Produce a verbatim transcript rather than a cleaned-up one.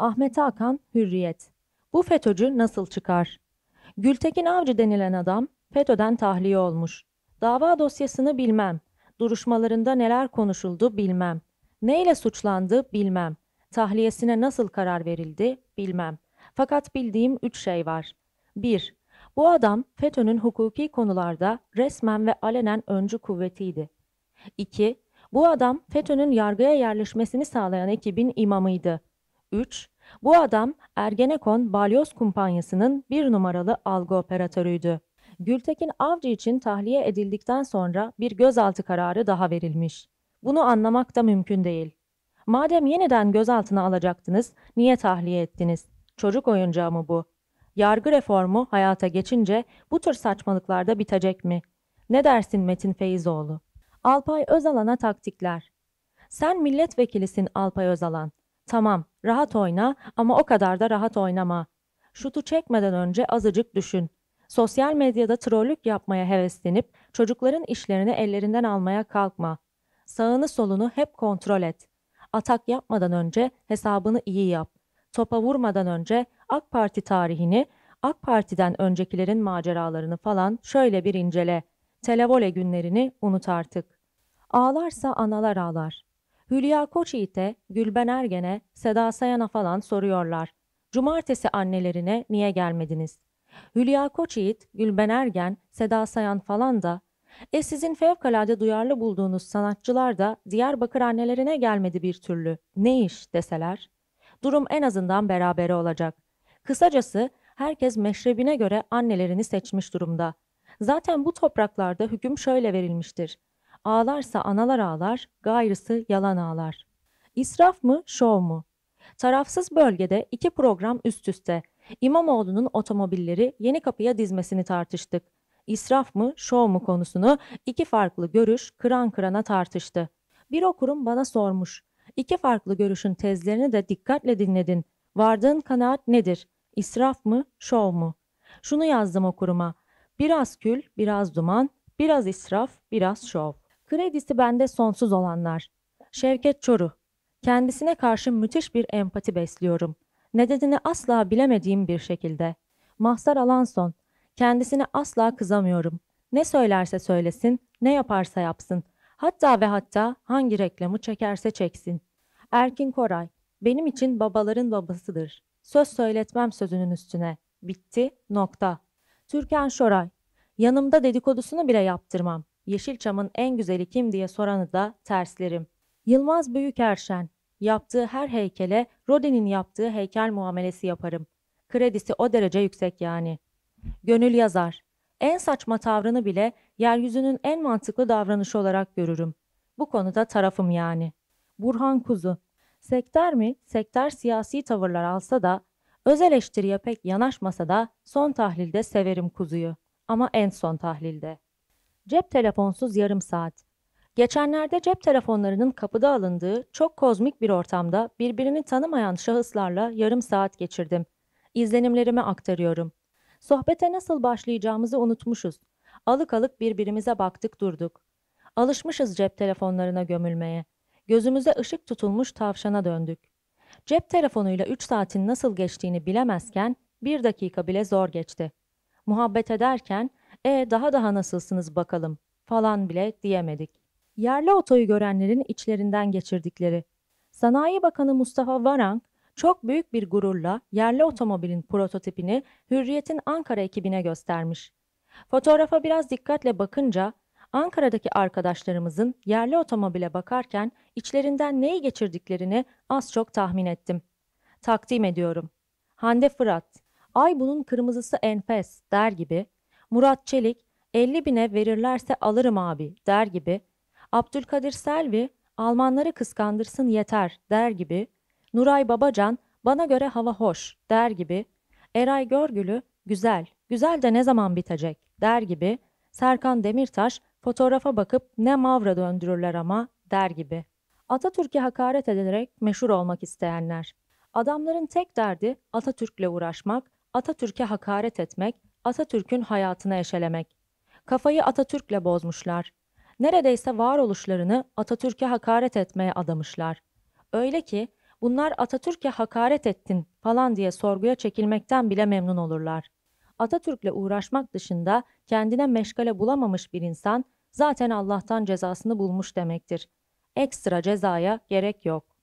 Ahmet Hakan, Hürriyet. Bu FETÖ'cü nasıl çıkar? Gültekin Avcı denilen adam FETÖ'den tahliye olmuş. Dava dosyasını bilmem. Duruşmalarında neler konuşuldu bilmem. Neyle suçlandı bilmem. Tahliyesine nasıl karar verildi bilmem. Fakat bildiğim üç şey var. bir Bu adam FETÖ'nün hukuki konularda resmen ve alenen öncü kuvvetiydi. iki Bu adam FETÖ'nün yargıya yerleşmesini sağlayan ekibin imamıydı. üç Bu adam Ergenekon Balyoz Kumpanyası'nın bir numaralı algı operatörüydü. Gültekin Avcı için tahliye edildikten sonra bir gözaltı kararı daha verilmiş. Bunu anlamak da mümkün değil. Madem yeniden gözaltına alacaktınız, niye tahliye ettiniz? Çocuk oyuncağı mı bu? Yargı reformu hayata geçince bu tür saçmalıklarda bitecek mi? Ne dersin Metin Feyzoğlu? Alpay Özalan'a taktikler. Sen milletvekilisin Alpay Özalan. Tamam, rahat oyna ama o kadar da rahat oynama. Şutu çekmeden önce azıcık düşün. Sosyal medyada trollük yapmaya heveslenip çocukların işlerini ellerinden almaya kalkma. Sağını solunu hep kontrol et. Atak yapmadan önce hesabını iyi yap. Topa vurmadan önce AK Parti tarihini, AK Parti'den öncekilerin maceralarını falan şöyle bir incele. Televole günlerini unut artık. Ağlarsa analar ağlar. Hülya Koçyiğit'e, Gülben Ergen'e, Seda Sayan'a falan soruyorlar. Cumartesi annelerine niye gelmediniz? Hülya Koçyiğit, Gülben Ergen, Seda Sayan falan da e sizin fevkalade duyarlı bulduğunuz sanatçılar da Diyarbakır annelerine gelmedi bir türlü. Ne iş deseler? Durum en azından berabere olacak. Kısacası herkes meşrebine göre annelerini seçmiş durumda. Zaten bu topraklarda hüküm şöyle verilmiştir. Ağlarsa analar ağlar, gayrısı yalan ağlar. İsraf mı, şov mu? Tarafsız bölgede iki program üst üste. İmamoğlu'nun otomobilleri Yenikapı'ya dizmesini tartıştık. İsraf mı, şov mu konusunu iki farklı görüş kıran kırana tartıştı. Bir okurum bana sormuş. İki farklı görüşün tezlerini de dikkatle dinledin. Vardığın kanaat nedir? İsraf mı, şov mu? Şunu yazdım okuruma. Biraz kül, biraz duman, biraz israf, biraz şov. Kredisi bende sonsuz olanlar. Şevket Çoruk. Kendisine karşı müthiş bir empati besliyorum. Ne dediğini asla bilemediğim bir şekilde. Mahzar Alanson. Kendisine asla kızamıyorum. Ne söylerse söylesin, ne yaparsa yapsın. Hatta ve hatta hangi reklamı çekerse çeksin. Erkin Koray. Benim için babaların babasıdır. Söz söyletmem sözünün üstüne. Bitti, nokta. Türkan Şoray. Yanımda dedikodusunu bile yaptırmam. Yeşilçam'ın en güzeli kim diye soranı da terslerim. Yılmaz Büyük Erşen. Yaptığı her heykele Rodin'in yaptığı heykel muamelesi yaparım. Kredisi o derece yüksek yani. Gönül Yazar. En saçma tavrını bile yeryüzünün en mantıklı davranışı olarak görürüm. Bu konuda tarafım yani. Burhan Kuzu. Sektör mi? Sektör siyasi tavırlar alsa da, öz eleştiriye pek yanaşmasa da son tahlilde severim Kuzu'yu. Ama en son tahlilde. Cep telefonsuz yarım saat. Geçenlerde cep telefonlarının kapıda alındığı çok kozmik bir ortamda birbirini tanımayan şahıslarla yarım saat geçirdim. İzlenimlerimi aktarıyorum. Sohbete nasıl başlayacağımızı unutmuşuz. Alık alık birbirimize baktık durduk. Alışmışız cep telefonlarına gömülmeye. Gözümüze ışık tutulmuş tavşana döndük. Cep telefonuyla üç saatin nasıl geçtiğini bilemezken bir dakika bile zor geçti. Muhabbet ederken e daha daha nasılsınız bakalım falan bile diyemedik. Yerli otoyu görenlerin içlerinden geçirdikleri. Sanayi Bakanı Mustafa Varank çok büyük bir gururla yerli otomobilin prototipini Hürriyet'in Ankara ekibine göstermiş. Fotoğrafa biraz dikkatle bakınca Ankara'daki arkadaşlarımızın yerli otomobile bakarken içlerinden neyi geçirdiklerini az çok tahmin ettim. Takdim ediyorum. Hande Fırat, ay bunun kırmızısı enfes der gibi, Murat Çelik, elli bine verirlerse alırım abi der gibi, Abdülkadir Selvi, Almanları kıskandırsın yeter der gibi, Nuray Babacan, bana göre hava hoş der gibi, Eray Görgülü, güzel, güzel de ne zaman bitecek der gibi, Serkan Demirtaş, fotoğrafa bakıp ne mavra döndürürler ama der gibi. Atatürk'e hakaret ederek meşhur olmak isteyenler. Adamların tek derdi Atatürk'le uğraşmak, Atatürk'e hakaret etmek, Atatürk'ün hayatını eşelemek. Kafayı Atatürk'le bozmuşlar. Neredeyse varoluşlarını Atatürk'e hakaret etmeye adamışlar. Öyle ki bunlar Atatürk'e hakaret ettin falan diye sorguya çekilmekten bile memnun olurlar. Atatürk'le uğraşmak dışında kendine meşgale bulamamış bir insan zaten Allah'tan cezasını bulmuş demektir. Ekstra cezaya gerek yok.